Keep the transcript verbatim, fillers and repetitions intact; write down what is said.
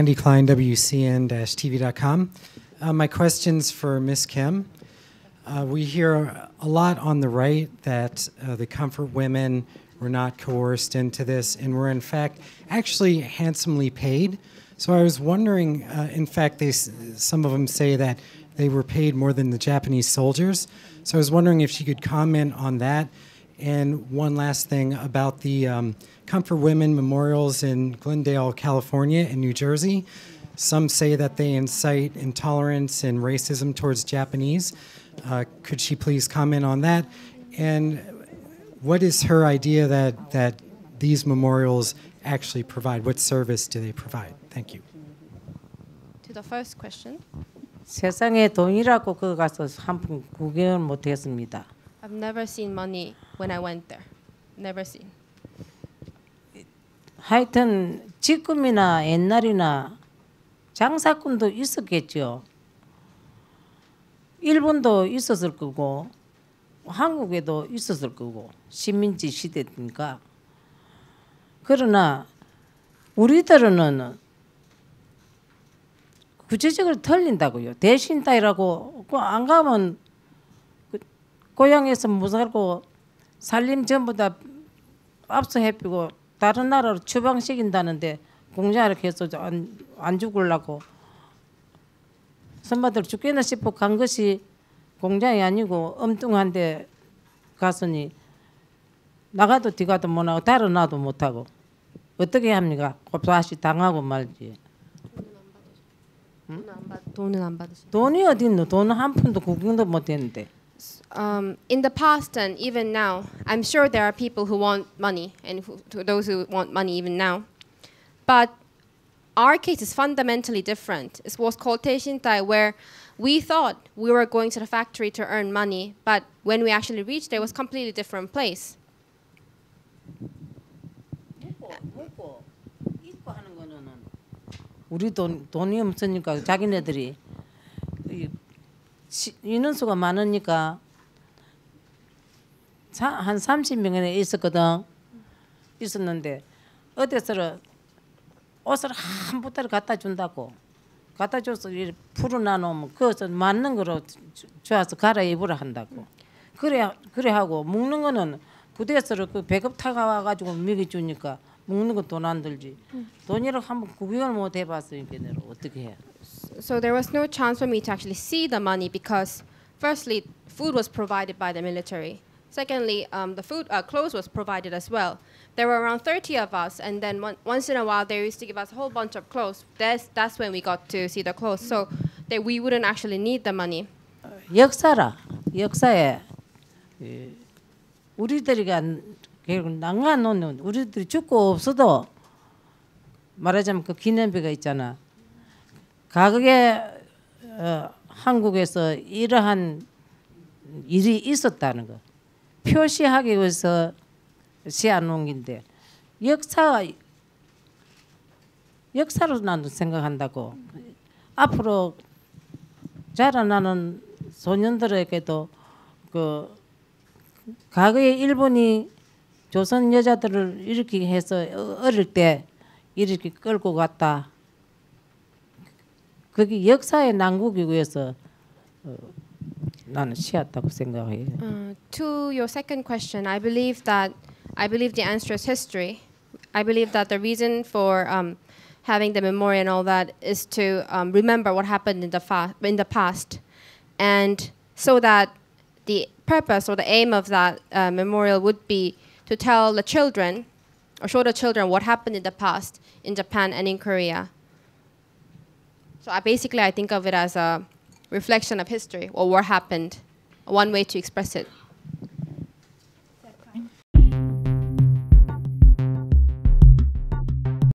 Andy Klein, W C N T V dot com. Uh, my question's for Miz Kim. Uh, we hear a lot on the right that uh, the comfort women were not coerced into this and were, in fact, actually handsomely paid. So I was wondering, uh, in fact, they, some of them say that they were paid more than the Japanese soldiers. So I was wondering if she could comment on that. And one last thing about the um, comfort women memorials in Glendale, California, and New Jersey. Some say that they incite intolerance and racism towards Japanese. Uh, could she please comment on that? And what is her idea that, that these memorials actually provide? What service do they provide? Thank you. To the first question. 세상에 돈이라고 그 가서 한푼 구경을 못했습니다. I've never seen money when I went there. Never seen. 하여튼 지금이나 옛날이나 장사꾼도 있었겠죠. 일본도 있었을 거고 한국에도 있었을 거고 식민지 시대니까. 그러나 우리들은 구체적으로 틀린다고요. 대신타이라고 안 가면 고향에서 못 살고 살림 전부 다 압수해피고 다른 나라로 추방시킨다는데 공장을 계속 안, 안 죽으려고 선배들 죽겠나 싶어 간 것이 공장이 아니고 엉뚱한 데 갔으니 나가도 뒤가도 못 하고 다른 나도 못 하고 어떻게 합니까? 곱다시 당하고 말지. 응? 돈은 안 받으시. 돈이 어디 있노? 돈은 한 푼도 구경도 못 했는데. Um, in the past and even now, I'm sure there are people who want money and who, to those who want money even now. But our case is fundamentally different. It was called Taishintai, where we thought we were going to the factory to earn money, but when we actually reached, there was a completely different place. 우리 돈 돈이 없으니까 자기네들이 인원수가 많으니까 한 삼십 명이나 있었거든. 있었는데 어디서 옷을 한 보따리 갖다 준다고 갖다 줘서 풀어놔 놓으면 그것을 맞는 거로 줘서 갈아입으라 한다고. 그래 그래 하고 먹는 거는 부대에서 그 배급 타가 가지고 먹이 주니까. 먹는 거 돈 안 들지. 돈이라고 한번 구경을 못 해봤으니까 내가 어떻게 해? So there was no chance for me to actually see the money because, firstly, food was provided by the military. Secondly, um, the food, uh, clothes was provided as well. There were around thirty of us, and then one, once in a while they used to give us a whole bunch of clothes. That's that's when we got to see the clothes. So that we wouldn't actually need the money. 역사라 역사에 우리들이가 결국 난간 놓는 우리들이 죽고 없어도 말하자면 그 기념비가 있잖아. 과거에 어, 한국에서 이러한 일이 있었다는 거 표시하기 위해서 시안 옮긴데 역사 역사로 나도 생각한다고. 앞으로 자라나는 소년들에게도 그 과거에 일본이 조선 여자들을 이렇게 해서 어릴 때 이렇게 끌고 갔다. 그게 역사의 난국이고 해서 나는 싫었다고 생각해요. Uh, to your second question, I believe that I believe the answer is history. I believe that the reason for um, having the memorial and all that is to um, remember what happened in the fa in the past, and so that the purpose or the aim of that uh, memorial would be to tell the children, or show the children what happened in the past in Japan and in Korea. So I basically I think of it as a reflection of history or what happened, one way to express it.